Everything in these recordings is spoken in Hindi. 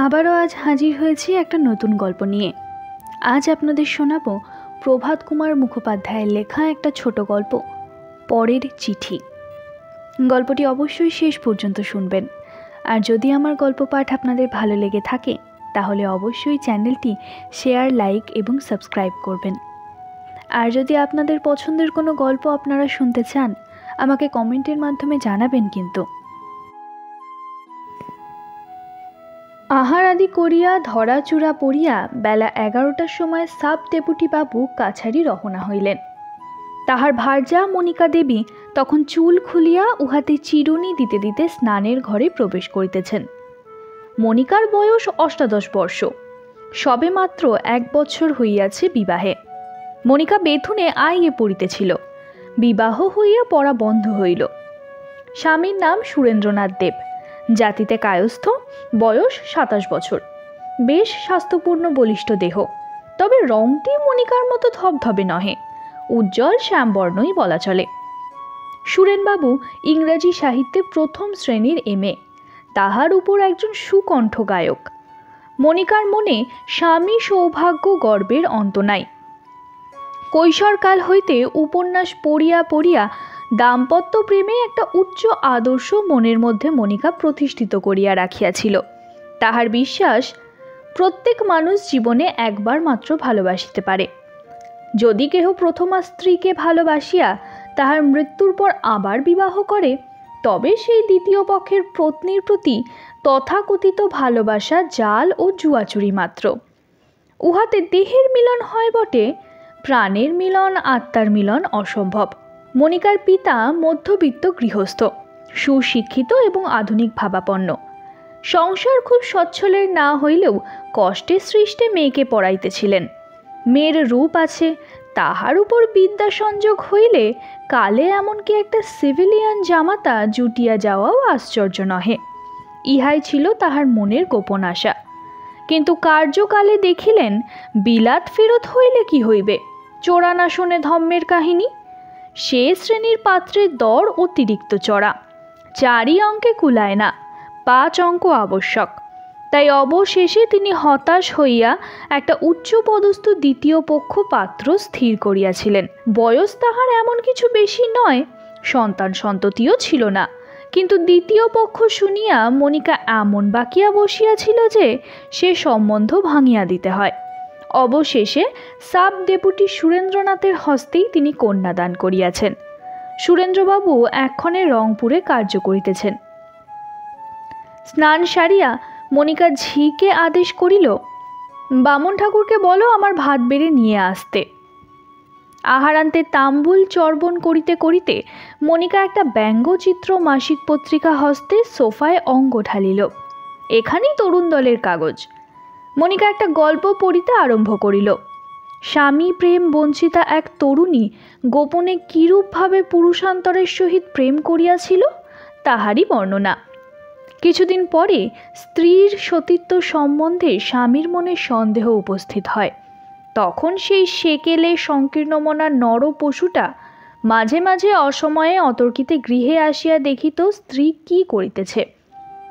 आबारो आज हाजिर होयेछि एकटा नतून गल्प निये। आज आपनादेर शोनाबो प्रभात कुमार मुखोपाध्याय लेखा एकटा छोटो गल्प परेर चिठी। गल्पटी अवश्यई शेष पर्यन्त शुनबेन और जदि आमार गल्प पाठ आपनादेर भालो लेगे थाके ताहले अवश्यई चैनलटी शेयार लाइक एबं सबस्क्राइब करबेन। और जदि आपनादेर पछंदेर कोनो गल्प आपनारा शुनते चान आमाके कमेंटेर माध्यमे जानाबेन। किन्तु आहार आदि करिया धराचूड़ा पड़िया बेला 11टार समय साब डेपुटी बाबू काछारी रवाना हइलेन। ताहार भार्या मनिका देवी तखन चूल खुलिया उहाते चिरुनी दिते दिते स्नानेर घरे प्रवेश करितेछेन। मनिकार बयस 28 बर्ष, सबे मात्र एक बछर हइयाछे विवाहे। मनिका बेथुने आइये पड़ितेछिल। विवाह हइया पड़ा बन्ध हइल। स्वामीर नाम सुरेंद्रनाथ देव, जातिते कायस्थ, बयस 27 बछर, बेश स्वास्थ्यपूर्ण बलिष्ठ देह, तबे रंगटी मनिकार मतो धबधबे नहे, उज्जवल श्यामवर्णई बला चले। सुरेनबाबू इंगरेजी साहित्ये प्रथम श्रेणीर एमए, ताहार उपर एकजन सुकण्ठ गायक। मनिकार मने स्वामी सौभाग्य गर्वेर अन्त नाई। কৈশोरकाल हईते उपन्यास पढ़िया पढ़िया दाम्पत्य प्रेमे एकटा उच्च आदर्श मनेर मध्य मनिका प्रतिष्ठित करिया राखियाछिल। ताहार विश्वास प्रत्येक मानुष जीवने एकबार मात्र भालोबासिते पारे। जदि केह प्रथमा स्त्रीके भालोबासिया ताहार मृत्युर पर आबार विवाह करे तबे सेई द्वितीय पक्षेर पत्नीर प्रति तथाकथित भालोबासा जाल ओ जुआचुरी मात्र। उहाते देहेर मिलन हय बटे, प्राणेर मिलन आत्मार मिलन असम्भव। मनिकार पिता मध्यबित्त गृहस्थ, सुशिक्षित एवं आधुनिक भावापन्न। संसार खूब सच्छलेर ना हइलेও कष्टे सृष्टे मेयेके पढ़ाइतेছিলেন। मेयेर रूप आछे, ताहार उपर विद्या संयोग हইলে काले एमनকি একটা সিভিলিয়ান জামাতা জুটিয়া যাওয়াও आश्चर्य नহে। ইহাই ছিল তাহার মনের গোপন আশা। কিন্তু কার্যকালে দেখিলেন বিলাত ফেরত হইলে কি হইবে, চোরানা শুনে ধম্মের কাহিনী। से श्रेणीर पात्रे दर अतिरिक्त चड़ा, 4 अंके कुलाय ना, 5 अंक आवश्यक। ताई अवशेषे तिनी हताश हइया एकटा उच्च पदस्थ द्वितीय पक्ष पात्र स्थिर करियाछिलेन। बयस ताहार एमन किछु बेशी नय, सन्तान सन्ततिओ छिलो ना, किन्तु द्वितीय पक्ष शुनिया मनिका एमन बाकिया बसियाछिल जे से सम्बन्ध भांगिया दिते हय। अवशेषे सब डेपुटी सुरेंद्रनाथेर हस्तेई तिनी कन्यादान करियाछेन। सुरेंद्रबाबू एखने रंगपुरे कार्य करितेछेन। स्नान सारिया मनिका झीके आदेश करिल, बामन ठाकुरके बलो आमार भात बेड़े निये आसते। आहारान्ते ताम्बुल चर्बण करिते करिते मनिका एकटा व्यंग्यचित्र मासिक पत्रिका हस्ते सोफाय अंग ढालिल। एखानेई तरुण दलेर कागज। मनिका एक गल्प पढ़िते आरम्भ करिल। स्वामी प्रेम वंचिता एक तरुणी गोपने किरूप भावे पुरुषान्तरेर सहित प्रेम करियाछिल ताहारी वर्णना। किछुदिन परे स्त्रीर सतीत्व सम्बन्धे स्वामीर मने सन्देह उपस्थित हय। तखन सेई सेकेले संकीर्णमना नर पशुटा माझे माझे असमये अतर्किते गृहे आसिया देखित स्त्री कि करितेछे।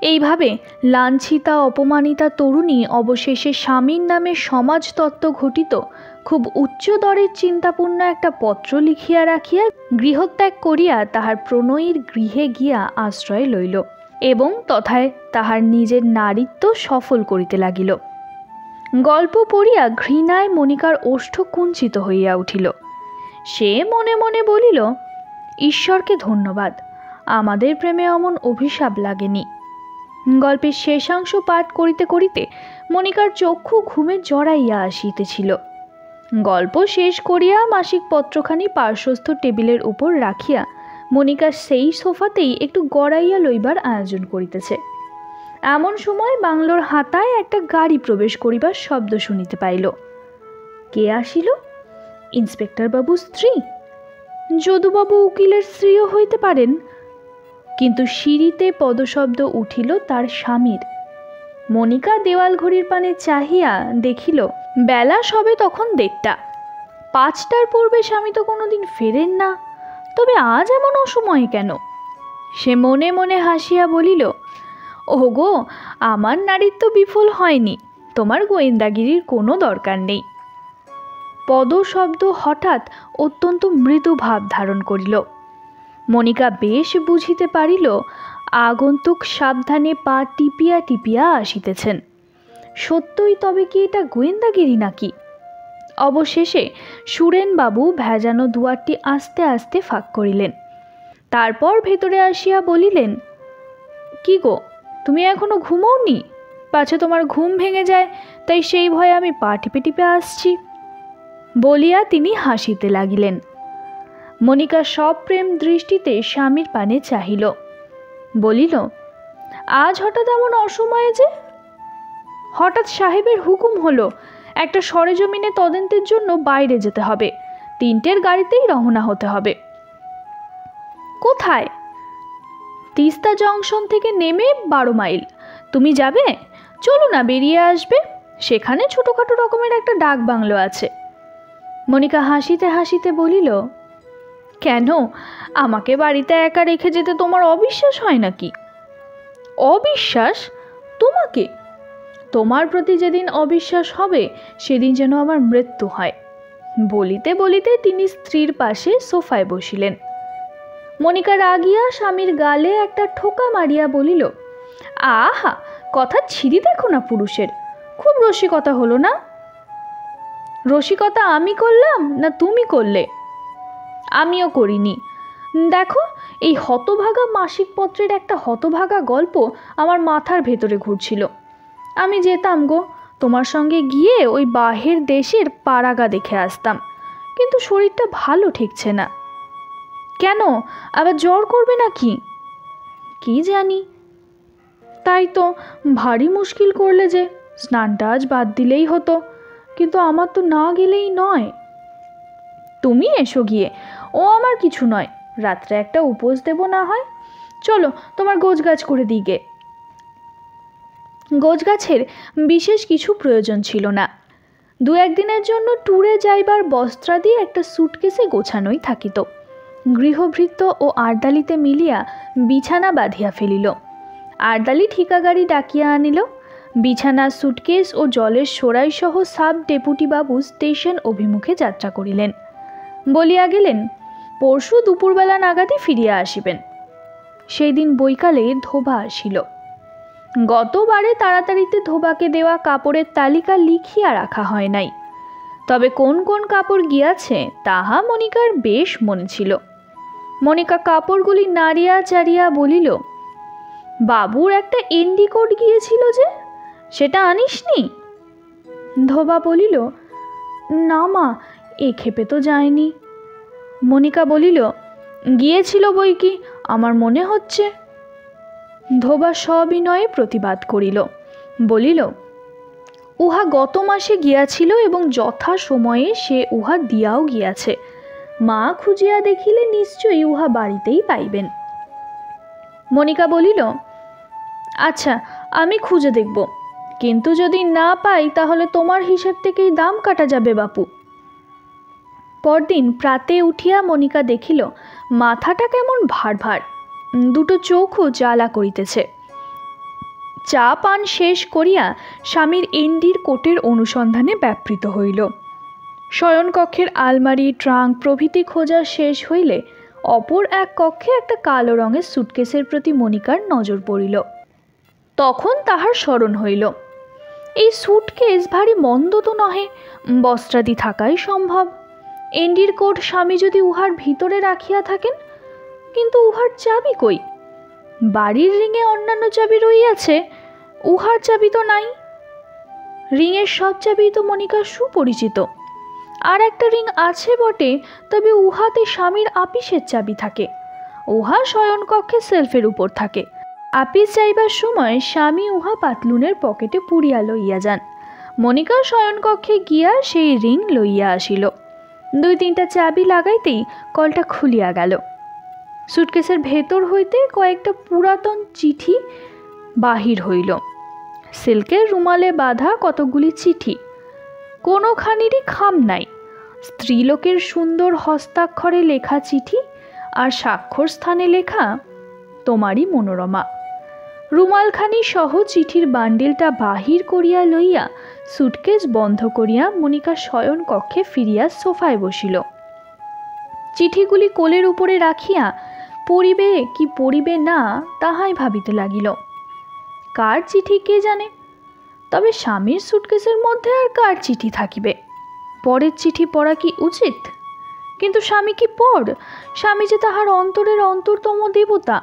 এইভাবে লাঞ্ছিতা অপমানিতা তরুণী অবশেষে স্বামীর নামে সমাজতত্ত্ব ঘটিত খুব উচ্চ দরের চিন্তাপূর্ণ একটা পত্র লিখিয়া রাখিয়া গৃহত্যাগ করিয়া তাহার প্রণয়ীর গৃহে গিয়া আশ্রয় লইল এবং তথায় তাহার নিজের নারীত্ব সফল করিতে লাগিল। গল্প পড়িয়া ঘৃণায় মনিকার ওষ্ঠ কুঞ্চিত হইয়া উঠিল। সে মনে মনে বলিল, ঈশ্বরকে ধন্যবাদ, আমাদের প্রেমে অমন অভিশাপ লাগেনি। গল্পের শেষাংশ পাঠ করিতে করিতে মনিকার চক্ষু ঘুমে জড়াইয়া আসিতেছিল। গল্প শেষ করিয়া মাসিক পত্রখানি পার্শ্বস্থ টেবিলের উপর রাখিয়া মনিকা সেই সোফাতেই একটু গড়াইয়া লইবার আয়োজন করিতেছে। এমন সময় বাংলোর হাতায় একটা গাড়ি প্রবেশ করিবার শব্দ শুনিতে পাইল। কে আসিল? ইন্সপেক্টর বাবুর স্ত্রী। যদুবাবু উকিলের স্ত্রীও হইতে পারেন। किन्तु सीढ़ीते पदशब्द उठिल तार स्वामीर। मनिका देवाल घड़ीर पाने चाहिया देखिल बेला सबे तखन 1:30। 5टार पूर्वे स्वामी तो कोनोदिन फेरेन ना, तबे आज एमन असमये केन? से मने मने हासिया बलिल, ओगो आमार नारित्व विफल हयनि तोमार गोयेन्दागिरिर कोनो दरकार नेई। पद शब्द हठात् अत्यंत मृदु भाव धारण करिल। मनिका बेश बुझिते पारिल आगन्तुक साबधाने पा टिपिया टिपिया आसितेछेन। सत्यई तबे कि एटा गोयेन्दागिरि नाकि? अवशेषे सुरेन बाबू भेजानो दुआरटी आस्ते आस्ते फाँक करिलेन। तारपर भेतरे आसिया बलिलेन, कि गो तुमि एखोनो घुमाओनि? पाछे तोमार घुम भेंगे जाय ताई सेई भये आमि पा टिपे टिपे आसछि बलिया तिनि हासिते लागिलेन। मनिका सप्रेम दृष्टिते स्वामीर पाने चाहिल, बलिल, आज हठात् एमन असमये जे? हठात् साहेबेर हुकुम हलो एकटा सरजमिने तदन्तेर जोन्नो बाइरे जेते हबे, तीनटेर गाड़ीतेई रवाना होते हबे। कोथाय? तीस्ता जंक्शन थेके नेमे 12 माइल। तुमि जाबे? चलो ना बेरिये आसबे, सेखाने छोटोखाटो रकमेर एकटा डाक बांगलो आछे। मनिका हासिते हासिते बलिल, केन आमाके बाड़ीते एका रेखे जेते तोमार अविश्वास हय नाकि? अविश्वास तोमाके? तोमार प्रति जेदिन अविश्वास हबे सेदिन जेन आमार मृत्यु हय। बलिते बलिते तिनि स्त्रीर पाशे सोफाय बसिलेन। मनिका रागिया स्वामीर गाले एकटा ठोका मारिया बलिल, आहा कथा छिड़ी देखो ना पुरुषेर, खूब रसिकता हलो ना? रसिकता आमी करलाम ना तुमि करले? आमिओ करिनि। देखो एई हतभागा मासिक पत्रेर एकटा हतभागा गल्प आमार माथार भेतरे घुरछिलो। आमी जेताम गो तोमार संगे गिये ओई बाहेर देशेर पारागा देखे आसताम, किन्तु शरीरटा भालो ठेकछे ना। केन आबार जोर करबे नाकि? कि जानि। ताई तो भारी मुश्किल करले जे, स्नानटा आज बाद दिलेई हतो, किन्तु आमार तो ना गेलेई नय। तुमि एसो गिये, ओ आमार किछु नय, रात्रे एकटा उपवास देब ना हय। चलो तोमार गोजगाज करे दिगे। गोजगाछेर विशेष किछु प्रयोजन छिलो ना, दु एक दिनेर जोन्नो टूरे जाइबार बस्त्रादि एकटा सूटकेसे गोछानोई थाकितो। गृहभृत्य ओ आड़डालिते मिलिया बिछाना बाँधिया फेलिल। आड़डाली ठिका गाड़ी डाकिया आनिल। बिछाना सूटकेस ओ जलेर सराई सह सब डेपुटी बाबू स्टेशन अभिमुखे यात्रा करिलेन। बलिया गेलेन, परशु दुपुरबेला नागादि फिरिया आसिबेन। सेई दिन बैकाले धोबा आसिल। गतबारे ताड़ाताड़िते धोबाके देवा कापड़ेर तालिका लिखिया राखा हय नाई, तबे कोन कोन कापड़ गियाछे ताहा मनिकार बेश मने छिलो। मनिका कापड़गुली नाड़िया चाड़िया बलिल, बाबूर एकटा एंडिकोट गियेछिलो जे, सेटा आनिसनि? धोबा बलिल, ना मा ए खेपे तो जायनि। मनिका बलिल, गियेछिलो बइकि, आमार मने हच्छे। धोबा सबिनये प्रतिबाद करिल, बलिल, उहा गत मासे गियाछिल एबं यथा समये से उहा दियाओ गियाछे, मा खुजिया देखिले निश्चयई उहा बाड़ीतेई पाइबेन। मनिका बलिल, अच्छा आमी खुजे देखब, किन्तु जदि ना पाई ताहले तोमार हिसेब थेकेई दाम काटा जाबे बापू। परदिन प्राते उठिया मनिका देखिल माथाटा केमन भार भार, दुटो चोखो जाला करितेछे। चा पान शेष करिया स्वामीर एंडिर कोटेर अनुसंधाने व्यापृत हईल। शयन कक्षेर आलमारी ट्रांक प्रभृति खोजा शेष हईले अपर एक कक्षे एकटा कालो रंगेर सूटकेसेर प्रति मनिकार नजर पड़िल। तखन ताहार स्मरण हईल, एई सूटकेस भारी मंद तो नहे, बस्त्रादि थाकाई सम्भव। एंडिर कोट स्वामी जदि उहार भितरे राखिया थाकेन, किन्तु उहार चाबी कई? बाड़ीर रिंगे अन्यान्य चाबी रहियाछे, उहार चाबी तो नाई। रिंगेर सब चाबी तो मनिका सुपरिचित, आर एकटा रिंग आछे बटे, तबे उहाते स्वामीर आपिसेर चाबी थाके। उहा शयन कक्षे सेल्फेर उपर थाके। आपिस जाइबार समय स्वामी उहा पातलुनेर पकेटे पुरिया लइया जान। मनिका शयन कक्षे गिया सेई रिंग लइया आसिल। दुई तीनटा चाबी लागाइतेई कलटा खुलिया गेल। सूटकेसर भेतर हईते कयेकटा पुरातन चिठी बाहिर हईल। सिल्केर रुमाले बाधा कतकगुली चिठी, कोनोखानेरই খাম নাই। स्त्रीलोकेर सुंदर हस्ताक्षरे लेखा चिठी, और स्वाक्षर स्थाने लेखा, तोमारी मनोरमा। रुमालखानी सह चिठिर बान्डिलटा बाहिर करिया लइया सूटकेस बंध करिया मनिका शयन कक्षे फिरिया सोफाय बसिल। चिठिगुली कोलेर उपरे राखिया पढ़िबे कि पढ़िबे ना ताहाई भाबिते लागिल। कार चिठी के जाने, तबे स्वामीर सूटकेसर मध्य आर कार चिठी थाकिबे? परेर चिठी पढ़ा कि उचित? किन्तु स्वामी कि पर स्वामी जे ताहार अंतरेर अंतरतम देवता,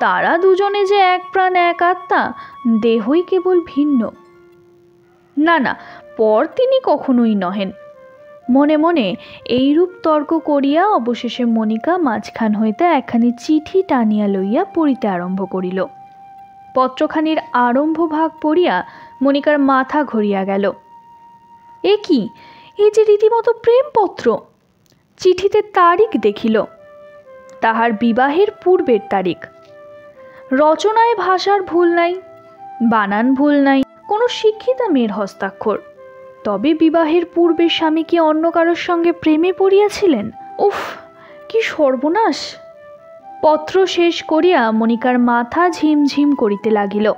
तारा दुजने जे एक प्राण एक आत्मा, देहई केवल भिन्न। ना ना, पर तिनि कखनोई नहेन। मने मने एइरूप तर्क करिया अवशेषे मनिका माझखान हइते एकखानि चिठी टानिया लइया पढ़िते आरम्भ करिल। पत्रखानिर आरम्भ भाग पढ़िया मनिकार माथा घुरिया गेल। ए कि, ए जे रीतिमतो प्रेमपत्र। चिठीते तारीख देखिल, ताहार विवाहेर पूर्वेर तारीख। रचनाय भाषार भूल नाई, बानान भूल नाई, कोनो शिक्षिता मेर हस्ताक्षर। तबे विवाहेर पूर्वे स्वामी कि अन्य कारोर संगे प्रेमे पड़ियाछिलेन? उफ, कि सर्वनाश। पत्र शेष करिया मनिकार माथा झिमझिम करिते लागिल।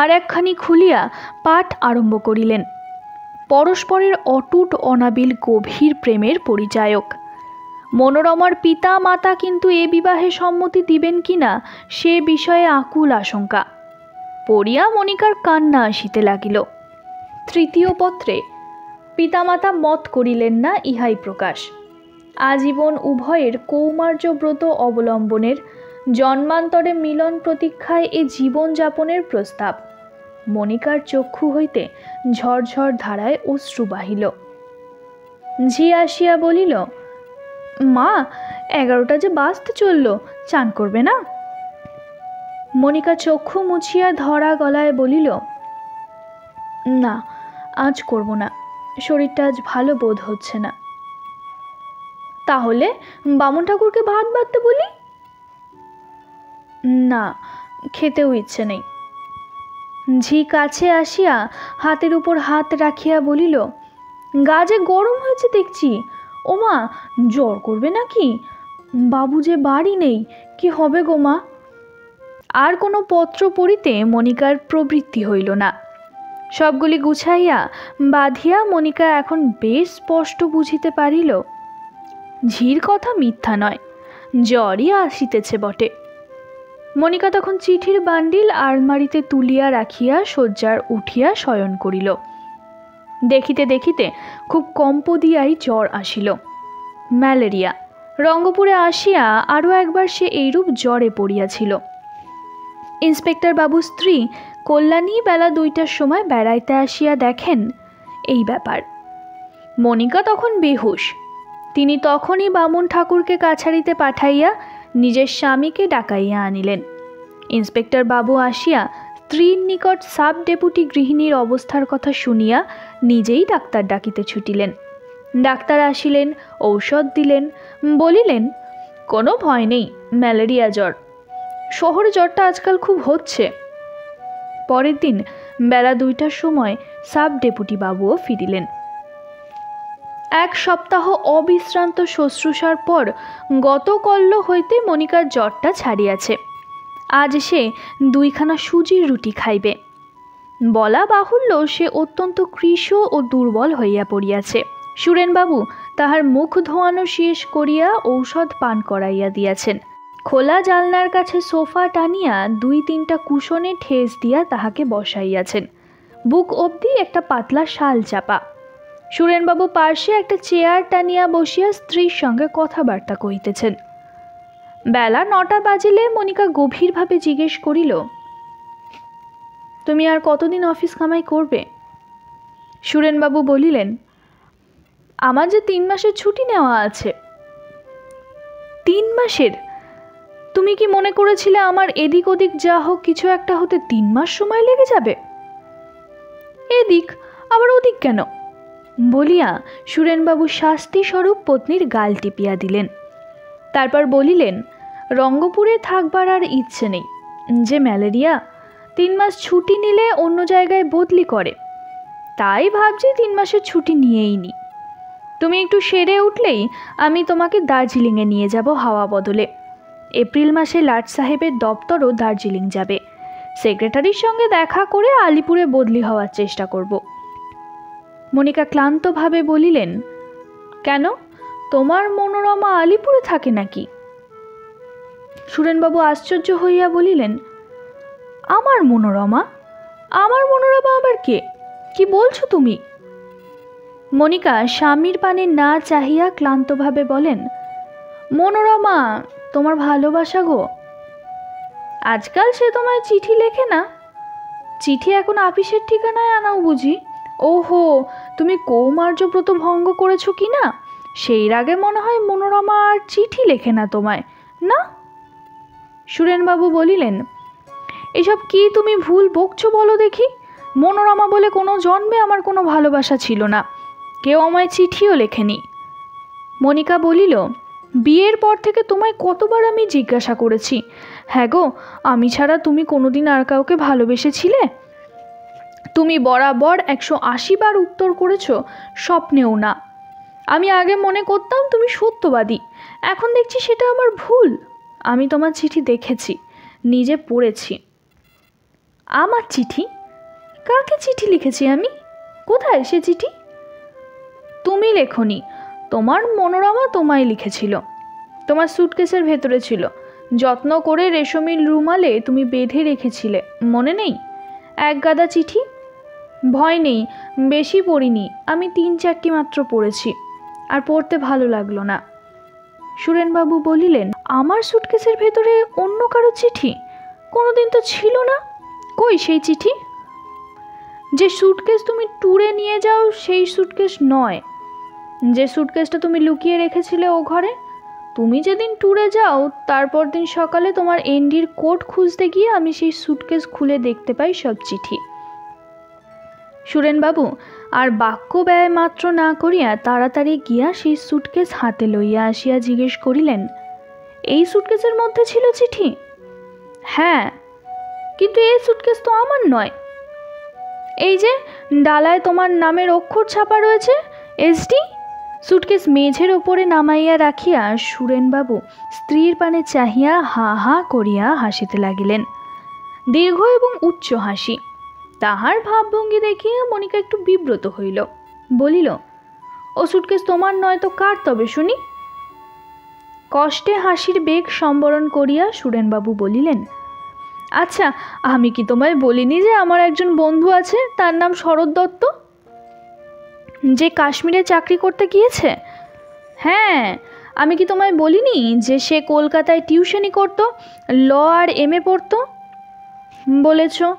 आर एकखानि खुलिया पाठ आरम्भ करिलेन। परस्परेर अटूट अनाबिल गभीर प्रेमेर परिचायक। मनोरमार पिता माता किन्तु ए विवाहे सम्मति दिबेन किना से विषये आकुल आशंका। पढ़िया मनिकार कान्ना आसिते लागिल। तृतीय पत्रे पितामाता मत करिलेन ना इहाई प्रकाश। आजीवन उभयेर कौमार्यव्रत अवलम्बनेर जन्मान्तरे मिलन प्रतीक्षाय ए जीवन यापनेर प्रस्ताव। मनिकार चक्षु हईते झरझर धाराय अश्रु बाहिल। झी आसिया बलिल, मा, 11टा जे बाजते चललो, चान करबे ना? मनिका चक्षु मुछिया धरा गलाय बलिल, ना, आज करब ना, शरीरटा आज भालो बोध हच्छे ना। ताहले बामन ठाकुर के भात बाड़ते बोली? ना, खेतेओ इच्छे नहीं। झी काछे आसिया हाथेर उपर हाथ राखिया बोलिल, गाजे गरम होयेछे देखछि, ओमा जोर करबे नाकि? बाबू जे बाड़ी नेई, कि होबे गो मा? आर कोनो पत्र पढ़िते मनिकार प्रवृत्ति हइल ना। सबगुली गुछाइया बाधिया मनिका एखन बेश स्पष्ट बुझिते पारिल, झिर कथा मिथ्या नय, जरई आसितेछे बटे। मनिका तखन चिठिर बान्डिल आलमारिते तुलिया राखिया शय्यार उठिया शयन करिल। देखिते देखिते खूब कम्पदियाई ज्वर आसिल, म्यालेरिया। रंगपुरे आसिया आरो एकबार से एइरूप ज्वरे पड़ियाछिल। इन्सपेक्टर बाबू स्त्री कल्याणी बेला 2টার समय बेड़ाइते आसिया देखेन एई ब्यापार। मनिका तखन बेहोश। तिनी तखनी बामन ठाकुर के काछाड़ीते पाठाइया निजेर स्वामी के डाकाइया आनिलेन। इन्सपेक्टर बाबू आसिया स्त्रीर निकट सब डेपुटी गृहिणीर अवस्थार कथा शुनिया निजेई डाक्तार डाकिते छुटिलेन। डाक्तार आसिलेन, औषध दिलेन, बलिलेन, कोनो भय नेई, म्यालेरिया ज्वर। शहरे ज्वरटा आजकल खूब होच्छे। परेर दिन बेला 2টার समय सब डेपुटी बाबूओ फिरिलेन। एक सप्ताह अविश्रांत शुश्रूषार पर गतकल्य हईते मनिकार ज्वरटा छाड़ियाछे। आज से 2खाना सूजिर रुटी खाइबे। बला बाहुल्य से अत्यंत कृश और दुर्बल हइया पड़ियाछे। सुरेनबाबू ताहार मुख धोआनो शेष करिया औषध पान कराइया दियाछेन। खोला जालनार काछे सोफा टानिया 2-3टा कुशने ठेस दिया ताहाके बसाइयाछेन। बुक अब्धि एकटा पातला शाल चापा। सुरेनबाबू पार्श्वे एक चेयर टानिया बसिया स्त्रीर संगे कथाबार्ता कहितेछेन। बेला 9टा बाजिले मनिका गभीर भावे जिज्ञेस करिल, तुमि आर कतदिन अफिस कामाई करबे? सुरेनबाबू बलिलेन, आमार जे 3 मासेर छुट्टी नेওয়া आछे। 3 मासेर? तुमि कि मने करेछिले आमार एदिक ओदिक जा होक किछु एकटा होते 3 मास समय लेगे जाबे? एदिक आबार ओदिक केन? बलिया सुरेनबाबू शास्ति स्वरूप पत्नीर गाल टिपिया दिलेन। तारपर बलिलेन, रंगपुरे थाकबार आर इच्छे नेई, जे म्यालेरिया। 3 मास छुट्टी निले अन्य जायगाय बदलि करे, ताई भाबछि 3 मासेर छुट्टी नियेई नि। तुमि एकटु सेरे उठलेई आमि तोमाके दार्जिलिंगे निये जाबो हावा बदले। एप्रिल मासे लाट साहेबेर दफ्तरও दार्जिलिंग जाबे। सेक्रेटारिर संगे देखा करे आलिपुरे बदली हওয়ার चेष्टा करब। मनिका क्लान्त भावे बलिलेन, केन तोमार मनोरमा आलिपुरे थाके नाकि? सुरेनबाबू आश्चर्य हइया बलिलेन, आमार मनोरमा? आमार मनोरमा आबार के? कि बोलছো তুমি? मनिका स्वामीर पाने ना चाहिया क्लान्त भावे बोलेन, मनोरमा तोमार भालोबासा गो। आजकल से तोमाय चिठी लेखे ना? चिठी एखोन अफिसेर ठिकानाय आनाओ बुझी? ओहो, तुमी कौमार्यव्रत भंग करेछो किना सेइर आगे मने हय मनोरमा आर चिठी लेखे ना तोमाय, ना? सुरेनबाबू बलिलेन, एसब कि तुमी भूल बकछो बोलो देखि। मनोरमा बोले कोनो जन्मे आमार कोनो भालोबासा छिलो ना, केउ आमाय चिठिओ लेखेनि। मनिका बलिल, बियेर पर थेके तोमाय कतबार आमि जिज्ञासा करेछि, हाँ गो आमि छाड़ा तुमि कोनोदिन आर काउके भालोबेसेছিলে? तुमि बराबर 180 बार उत्तर करेछो, स्वप्नेओ ना। आमि आगे मने करताम तुमि सत्यबादी, एखन देखछि सेटा आमार भूल। आमि तोमार चिठी देखेछि, निजे पढ़ेछि। आमार चिठी? काके चिठी लिखेछि आमि? कोथाय से चिठी? तुमि लेखोनि, तोमार मनोरमा तोमाय लिखेछिलो। तोमार सूटकेसेर भेतरे छिलो, जत्न करे रेशमी रुमाले तुमि बेधे रेखेछिले, मने नेइ? एक गादा चिठी। भय नेइ, बेशी पढ़िनि, आमि 3-4টি मात्र पढ़ेछि, आर पढ़ते भालो लागलो ना। सुरेनबाबू बलिलेन, आमार सूटकेसेर भेतरे अन्य कारो चिठी? कोनोदिन तो छिलो ना, कई सेइ चिठी? जे सूटकेस तुमि टूरे निये जाओ सेइ सूटकेस नय, जे सूटकेसटा तुमि लुकिये रेखेछिले ओ घरे। तुमि जेदिन टूरे जाओ तारपर दिन सकाले तोमार एन्डिर कोट खुजते गिये आमि सेइ सूटकेस खुले देखते पाई सब चिठी। सुरेनबाबू आर बाक्य व्यय मात्र ना करिया ताड़ाताड़ी गिया सेइ सूटकेस हाते लइया आसिया जिज्ञेस करिलेन, एइ सूटकेसेर मध्ये छिलो चिठी? हाँ, किन्तु एइ सूटकेस तो आमार नय। एइ जे डालाय तोमार नामेर अक्षर छापा रयेछे, एसडी। सूटकेस मेझेर उपरे नामाइया राखिया सुरेनबाबू स्त्रीर पाने चाहिया हा हा करिया हासिते लागिलेन, दीर्घ एवं उच्च हासि। ताहार भावभंगी देखिया मनिका एकटु बिब्रत हइल, बलिल, ओ सूटकेस तोमार नय तो कार तबे शुनि? कष्टे हासिर बेग सम्बरण करिया सुरेनबाबू बलिलेन, अच्छा आमि कि तोमाय बलिनि जे आमार एकजन बंधु आछे, तार नाम शरद दत्त, जे काश्मीरे चाकरी करते गियेछे? हाँ, आमि कि तोमाय बलिनि जे से कलकाताय टिउशनि करतो, ल आर एम ए पढ़तो? बोलेछो।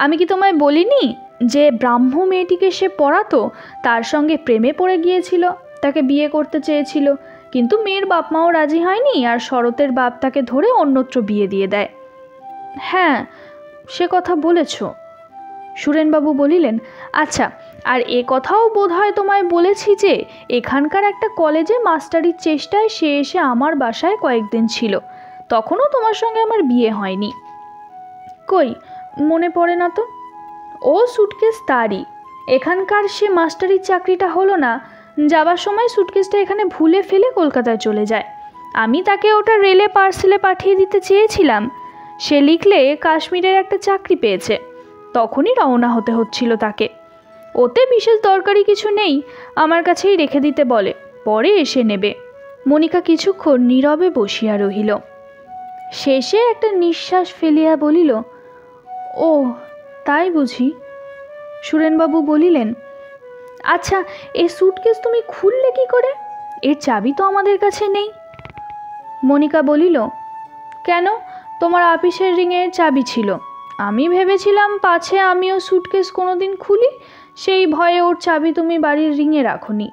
आमि कि तोमाय बलिनि जे ब्राह्म मेयेटिके से पढ़ातो, तार संगे प्रेमे पड़े गियेछिलो, ताके बिये करते चेयेछिलो, किन्तु मेयेर बाप माओ राजी हयनि, आर शरतेर बाप ताके धरे अन्यत्र बिये दिये देय। हाँ, से कथा बोलेछो। सुरेनबाबू बलिलेन, अच्छा और एक कथाओ बोधहय तोमाय बोलेछि जे एखानकार एकटा कलेजे मास्टारिर चेष्टाय से एसे आमार बासाय कयेकदिन छिलो, तखोनो तोमार संगे आमार बिये हयनि। कई मने पड़े ना तो? ओ सूटकेस तारई, एखानकार से मास्टारिर चाकरिटा हलो ना, जाबार समय सूटकेसटा एखाने भूले फेले कलकाताय चले जाय। आमि ताके ओटा रेले पार्सेले पाठिये दिते चेयेछिलाम, से लिखले काश्मीरेर एकटा चाकरी पेयेछे, तखोनी रवाना होते हच्छिलो ताके। ओते विशेष दरकारी किछु नेई, आमार काछेई रेखे दिते बोले, परे एसे नेबे। मनिका किछुक्षण नीरवे बसिया रहिल, शेषे एकटा निश्वास फेलिया बलिल, ओ ताई बुझी? सुरेनबाबू बलिलेन, अच्छा ए सूटकेस तुमि खुलले कि करे? एर चाबी तो आमादेर काछे नेई। मनिका बलिल, केन तोमार अफिसेर रिंगेर चाबी छिलो, आमी भेबेछिलाम पाछे आमिओ सूटकेस कोनोदिन खुली, सेई भये ओर चाबी तुमि बाड़िर रिंगे राखोनि।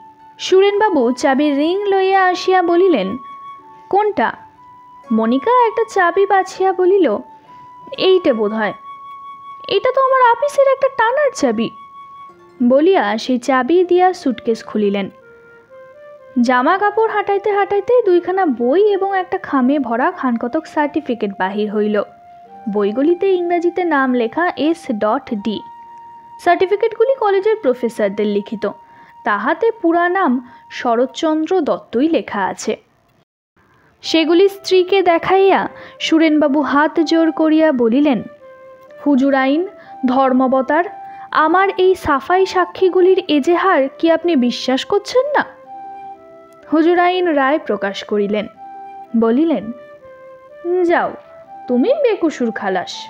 सुरेनबाबू चाबिर रिंग लइया आसिया बलिलेन, कोनटा? मनिका एकटा चाबि बाछिया बलिल, एइटा बोधहय, एटा तो आमार अफिसेर एकटा टानार चाबि। बलिया सेई चाबि दिया सूटकेस खुलिलेन। জামা কাপড় হাঁটাইতে হাঁটাইতে দুইখানা বই এবং একটা খামে ভরা খানকতক সার্টিফিকেট বাহির হইল। বইগুলিতে ইংরাজিতে নাম লেখা S.D। সার্টিফিকেটগুলি কলেজের প্রফেসরদের লিখিত, তাহাতে পুরা নাম শরৎচন্দ্র দত্তই লেখা আছে। सेगुली स्त्री के देखाइया सुरेनबाबू हाथ जोर करिया बलिलेन, हुजूर आईन धर्मावतार आमार एई साफाई साक्षीगुलिर एजेहार कि आपनि विश्वास करछेन ना? हुजूर आईन राय प्रकाश करिलेन, बलिलेन, जाओ तुमि बेकसूर खालास।